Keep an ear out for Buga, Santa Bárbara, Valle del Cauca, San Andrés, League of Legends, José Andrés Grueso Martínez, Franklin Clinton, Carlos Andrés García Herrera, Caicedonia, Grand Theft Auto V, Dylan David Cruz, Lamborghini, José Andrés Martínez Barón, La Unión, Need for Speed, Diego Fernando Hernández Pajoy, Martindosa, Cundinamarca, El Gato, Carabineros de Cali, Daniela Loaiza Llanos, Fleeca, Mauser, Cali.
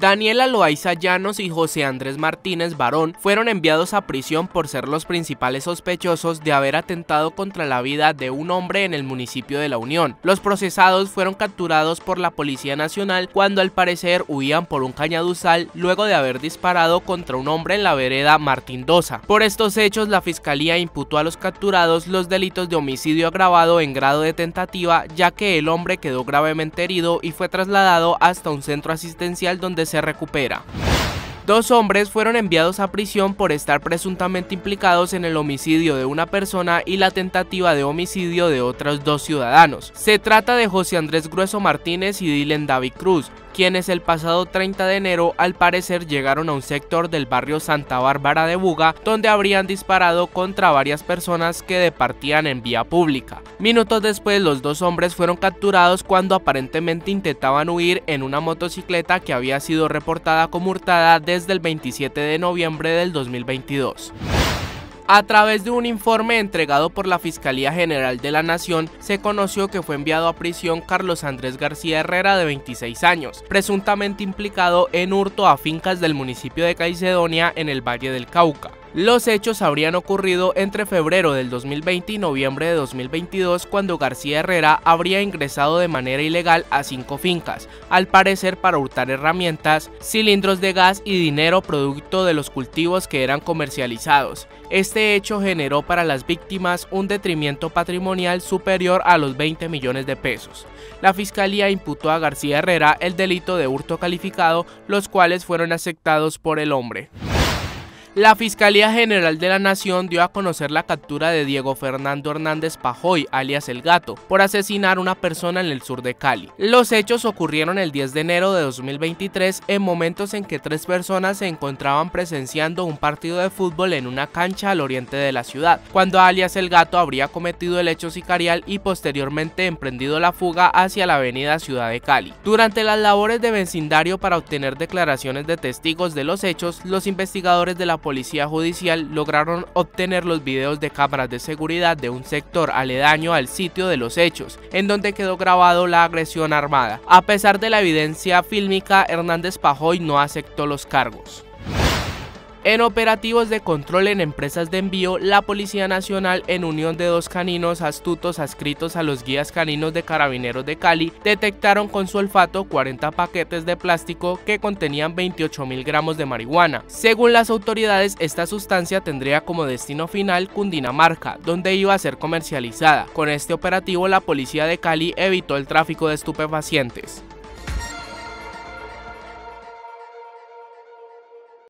Daniela Loaiza Llanos y José Andrés Martínez Barón fueron enviados a prisión por ser los principales sospechosos de haber atentado contra la vida de un hombre en el municipio de La Unión. Los procesados fueron capturados por la Policía Nacional cuando al parecer huían por un cañaduzal luego de haber disparado contra un hombre en la vereda Martindosa. Por estos hechos, la Fiscalía imputó a los capturados los delitos de homicidio agravado en grado de tentativa, ya que el hombre quedó gravemente herido y fue trasladado hasta un centro asistencial donde se recupera. Dos hombres fueron enviados a prisión por estar presuntamente implicados en el homicidio de una persona y la tentativa de homicidio de otros dos ciudadanos. Se trata de José Andrés Grueso Martínez y Dylan David Cruz, quienes el pasado 30 de enero al parecer llegaron a un sector del barrio Santa Bárbara de Buga, donde habrían disparado contra varias personas que departían en vía pública. Minutos después, los dos hombres fueron capturados cuando aparentemente intentaban huir en una motocicleta que había sido reportada como hurtada desde el 27 de noviembre del 2022. A través de un informe entregado por la Fiscalía General de la Nación, se conoció que fue enviado a prisión Carlos Andrés García Herrera, de 26 años, presuntamente implicado en hurto a fincas del municipio de Caicedonia, en el Valle del Cauca. Los hechos habrían ocurrido entre febrero del 2020 y noviembre de 2022, cuando García Herrera habría ingresado de manera ilegal a 5 fincas, al parecer para hurtar herramientas, cilindros de gas y dinero producto de los cultivos que eran comercializados. Este hecho generó para las víctimas un detrimento patrimonial superior a los 20 millones de pesos. La Fiscalía imputó a García Herrera el delito de hurto calificado, los cuales fueron aceptados por el hombre. La Fiscalía General de la Nación dio a conocer la captura de Diego Fernando Hernández Pajoy, alias El Gato, por asesinar a una persona en el sur de Cali. Los hechos ocurrieron el 10 de enero de 2023, en momentos en que 3 personas se encontraban presenciando un partido de fútbol en una cancha al oriente de la ciudad, cuando alias El Gato habría cometido el hecho sicarial y posteriormente emprendido la fuga hacia la avenida Ciudad de Cali. Durante las labores de vecindario para obtener declaraciones de testigos de los hechos, los investigadores de la Policía Judicial lograron obtener los videos de cámaras de seguridad de un sector aledaño al sitio de los hechos, en donde quedó grabado la agresión armada. A pesar de la evidencia fílmica, Hernández Pajoy no aceptó los cargos. En operativos de control en empresas de envío, la Policía Nacional, en unión de 2 caninos astutos adscritos a los guías caninos de Carabineros de Cali, detectaron con su olfato 40 paquetes de plástico que contenían 28.000 gramos de marihuana. Según las autoridades, esta sustancia tendría como destino final Cundinamarca, donde iba a ser comercializada. Con este operativo, la Policía de Cali evitó el tráfico de estupefacientes.